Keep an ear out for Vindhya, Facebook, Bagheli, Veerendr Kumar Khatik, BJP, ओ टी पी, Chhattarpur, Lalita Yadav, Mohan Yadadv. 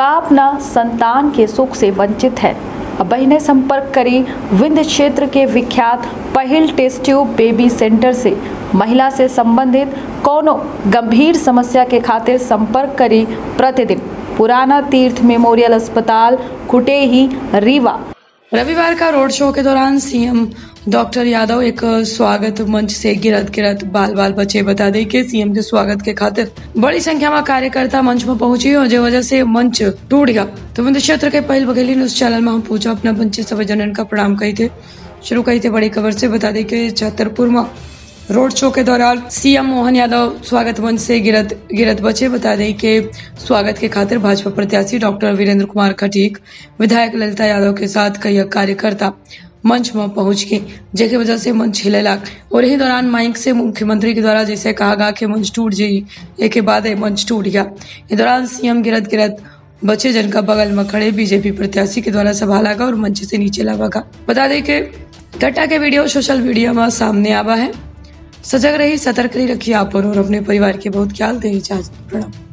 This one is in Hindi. कांपना संतान के सुख से वंचित है। बहने संपर्क करी विंध्य क्षेत्र के विख्यात पहिल टेस्ट ट्यूब बेबी सेंटर से। महिला से संबंधित कोनो गंभीर समस्या के खातिर संपर्क करी प्रतिदिन पुराना तीर्थ मेमोरियल अस्पताल कुटेही रीवा। रविवार का रोड शो के दौरान सीएम डॉक्टर यादव एक स्वागत मंच से गिरत गिरत बाल बाल बचे। बता दें कि सीएम के स्वागत के खातिर बड़ी संख्या में कार्यकर्ता मंच में पहुंचे और जो वजह से मंच टूट गया। तो विंध्य क्षेत्र के पहिल बघेली न्यूज चैनल में हम पूछा अपना पंचे सभी जनन का प्रणाम कही थे। शुरू कही थे बड़ी खबर से। बता दें कि छतरपुर में रोड शो के दौरान सीएम मोहन यादव स्वागत मंच से गिरत गिरत बचे। बता दें कि स्वागत के खातिर भाजपा प्रत्याशी डॉक्टर वीरेंद्र कुमार खटीक, विधायक ललिता यादव के साथ कई कार्यकर्ता मंच में पहुंच गए, जिसकी वजह से मंच हिले लाग। और यही दौरान माइक से मुख्यमंत्री के द्वारा जैसे कहा गया कि मंच टूट जाये, एक के बाद मंच टूट गया। इस दौरान सीएम गिरत गिरत बचे, जिनका बगल में खड़े बीजेपी प्रत्याशी के द्वारा सभा लागा और मंच से नीचे लागा। बता दें कि घटना के वीडियो सोशल मीडिया में सामने आवा है। सजग रही, सतर्क रही, रखिए आप और अपने परिवार के बहुत ख्याल दें। इजाजत, प्रणाम।